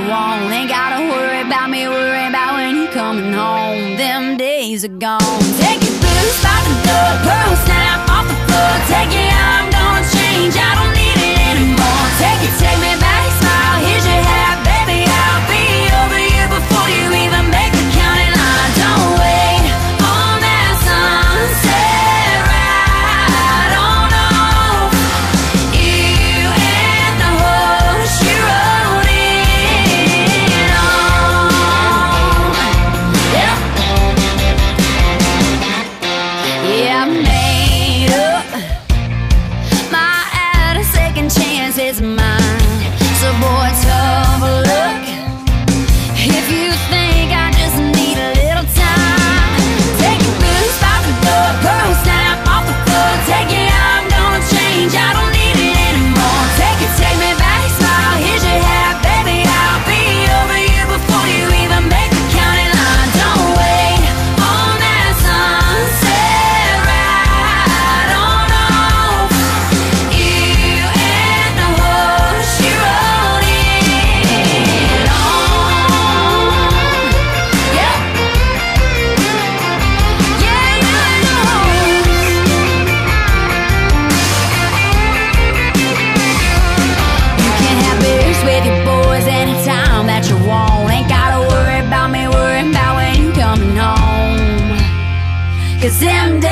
you want. Ain't gotta worry about me, worry about when you're coming home. Them days are gone. Take your boots out the door, pearl snap off the floor. Take it, I'm gonna change, I don't need it anymore. Take it, take me back, smile, here's your hat, baby, I'll be over you before you even make the county line. Don't wait on that sunset, ride on off, you and the horse you rode in on. Yeah, yeah, I made up my ad, a second chance is mine. So boy, tough luck if you think I just need a little time. Take your boots out the door, pearl snap off the floor. Take it, I'm gonna change, I don't need it anymore. Take it, take me back, smile, here's your hat, baby, I'll be over you before you even make the county line. Don't wait on that sunset, ride on off, you and the horse you rode in on. Yeah. Yeah, you can have beers with your boys anytime that you want. Ain't gotta worry about me, worry about when you're coming home. Cause them days